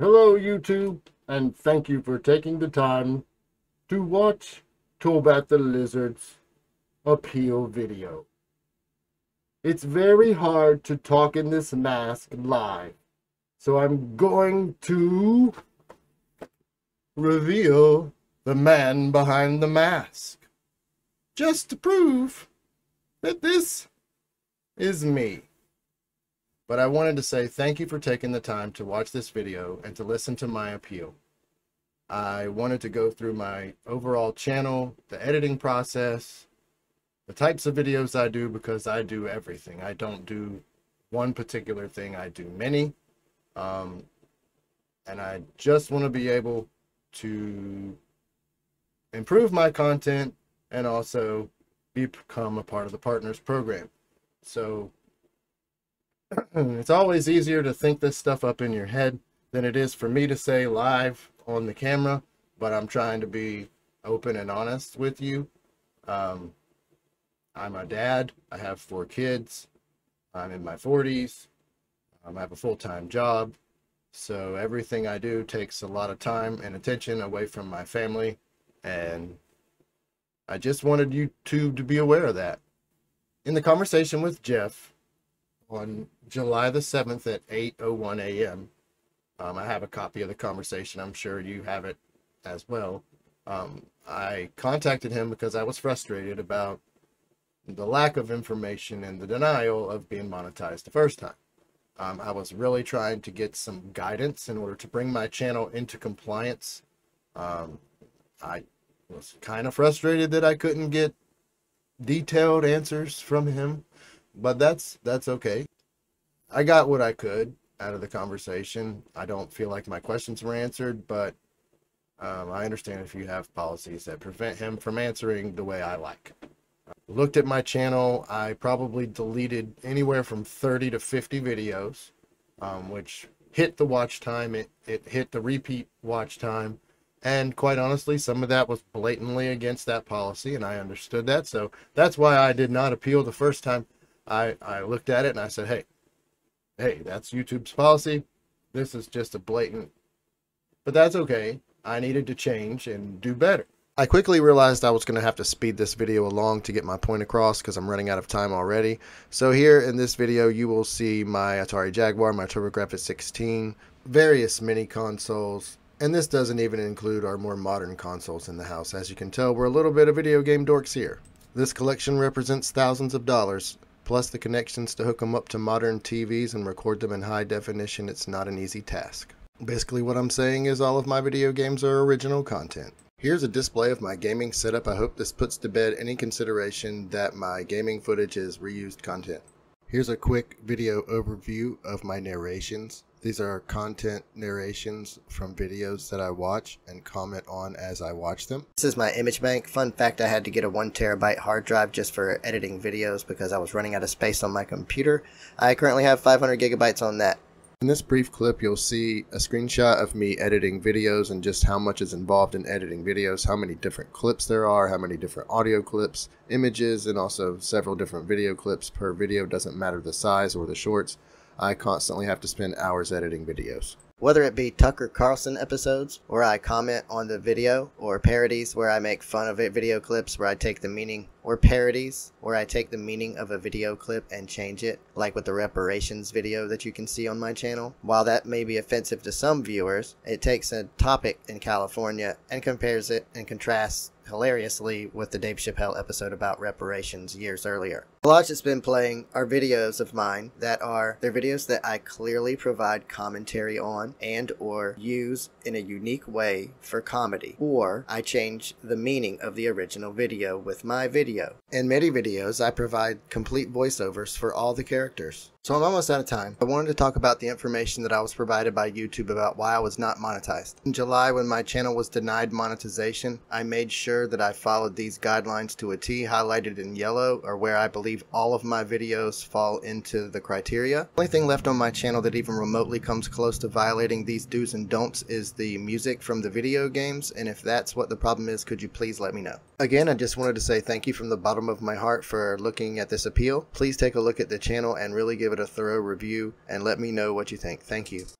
Hello, YouTube, and thank you for taking the time to watch Tobat the Lizard's appeal video. It's very hard to talk in this mask live, so I'm going to reveal the man behind the mask, just to prove that this is me. But I wanted to say thank you for taking the time to watch this video and to listen to my appeal. I wanted to go through my overall channel, the editing process, the types of videos I do, because I do everything. I don't do one particular thing, I do many. And I just want to be able to improve my content and also become a part of the Partners Program. So it's always easier to think this stuff up in your head than it is for me to say live on the camera, but I'm trying to be open and honest with you. I'm a dad. I have 4 kids. I'm in my 40s. I have a full-time job. So everything I do takes a lot of time and attention away from my family. And I just wanted YouTube to be aware of that. In the conversation with Jeff on July the 7th at 8:01 a.m. I have a copy of the conversation. I'm sure you have it as well. I contacted him because I was frustrated about the lack of information and the denial of being monetized the first time. I was really trying to get some guidance in order to bring my channel into compliance. I was kind of frustrated that I couldn't get detailed answers from him, but that's okay. I got what I could out of the conversation. I don't feel like my questions were answered, but I understand if you have policies that prevent him from answering the way I like. Looked at my channel, I probably deleted anywhere from 30 to 50 videos, which hit the watch time, it hit the repeat watch time, and quite honestly, some of that was blatantly against that policy, and I understood that, so that's why I did not appeal the first time. I looked at it and I said, hey, that's YouTube's policy. This is just a blatant, but that's okay. I needed to change and do better. I quickly realized I was going to have to speed this video along to get my point across because I'm running out of time already. So here in this video, you will see my Atari Jaguar, my TurboGrafx-16, various mini consoles. And this doesn't even include our more modern consoles in the house. As you can tell, we're a little bit of video game dorks here. This collection represents thousands of dollars, plus the connections to hook them up to modern TVs and record them in high definition. It's not an easy task. Basically what I'm saying is all of my video games are original content. Here's a display of my gaming setup. I hope this puts to bed any consideration that my gaming footage is reused content. Here's a quick video overview of my narrations. These are content narrations from videos that I watch and comment on as I watch them. This is my image bank. Fun fact, I had to get a 1 terabyte hard drive just for editing videos because I was running out of space on my computer. I currently have 500 gigabytes on that. In this brief clip, you'll see a screenshot of me editing videos and just how much is involved in editing videos, how many different clips there are, how many different audio clips, images, and also several different video clips per video. Doesn't matter the size or the shorts. I constantly have to spend hours editing videos. Whether it be Tucker Carlson episodes where I comment on the video, or parodies where I make fun of it, video clips where I take the meaning, or parodies where I take the meaning of a video clip and change it, like with the reparations video that you can see on my channel. While that may be offensive to some viewers, it takes a topic in California and compares it and contrasts hilariously with the Dave Chappelle episode about reparations years earlier. The lot that's been playing are videos of mine that are, they're videos that I clearly provide commentary on and or use in a unique way for comedy, or I change the meaning of the original video with my video. In many videos, I provide complete voiceovers for all the characters. So I'm almost out of time. I wanted to talk about the information that I was provided by YouTube about why I was not monetized. In July, when my channel was denied monetization, I made sure that I followed these guidelines to a T. Highlighted in yellow are where I believe all of my videos fall into the criteria. The only thing left on my channel that even remotely comes close to violating these do's and don'ts is the music from the video games, and if that's what the problem is, could you please let me know? Again, I just wanted to say thank you from the bottom of my heart for looking at this appeal. Please take a look at the channel and really give it a thorough review and let me know what you think. Thank you.